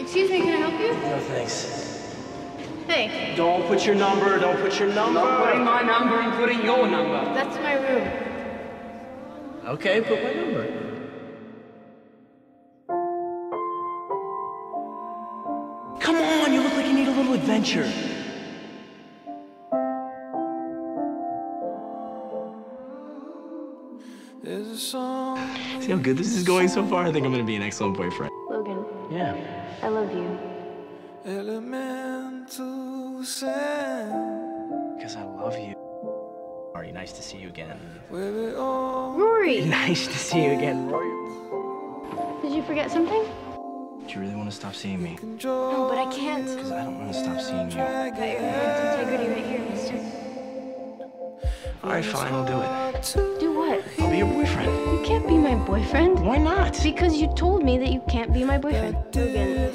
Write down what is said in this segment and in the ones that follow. Excuse me, can I help you? No, thanks. Hey. Don't put your number, don't put your number. I'm not putting my number, I'm putting your number. That's my room. Okay, put my number. Come on, you look like you need a little adventure. See how good this is going so far? I think I'm gonna be an excellent boyfriend. Logan. Yeah. I love you. Because I love you. Rory, nice to see you again. Rory! Nice to see you again, Rory. Did you forget something? Do you really want to stop seeing me? No, but I can't. Because I don't want to stop seeing you. But your man's integrity right here, mister. All right, fine, I'll do it. Do what? I'll be your boyfriend. You can't be my boyfriend. Why not? Because you told me that you can't be my boyfriend. Again. Yeah.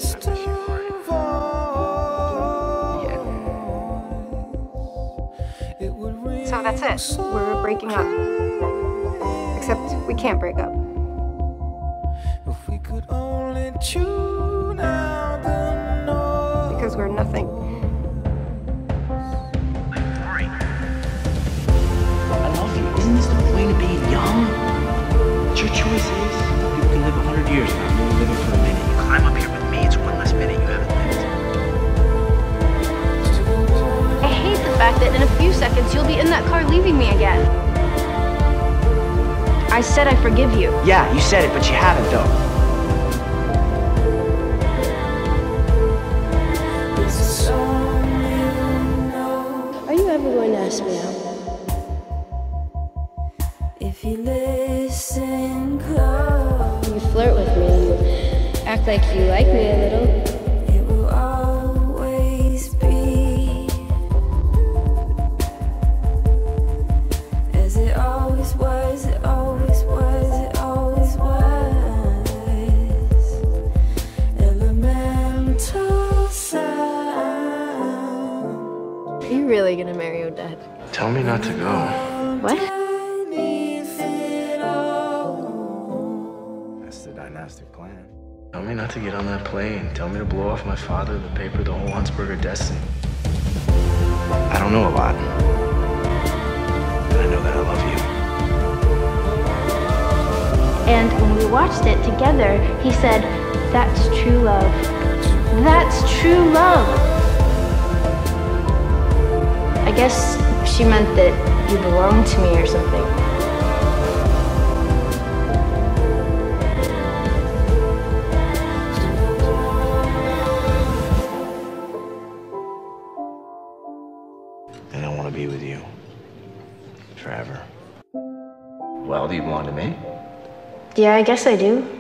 So that's it. We're breaking up. Except we can't break up. If we could only tune out the noise. Because we're nothing. Rory. I love you. Isn't this the way to be young? It's your choices. You can live 100 years now. You're living for a minute. You climb up here with me. It's one less minute you haven't lived. I hate the fact that in a few seconds you'll be in that car leaving me again. I said I forgive you. Yeah, you said it, but you haven't, though. Are you ever going to ask me out? If you listen close. You flirt with me and you act like you like me a little. It will always be as it always was. Are you really gonna marry Odette? Tell me not to go. What? That's the dynastic plan. Tell me not to get on that plane. Tell me to blow off my father, the paper, the whole Huntzberger destiny. I don't know a lot. But I know that I love you. And when we watched it together, he said, "That's true love. That's true love." I guess she meant that you belonged to me or something. And I want to be with you. Forever. Well, do you belong to me? Yeah, I guess I do.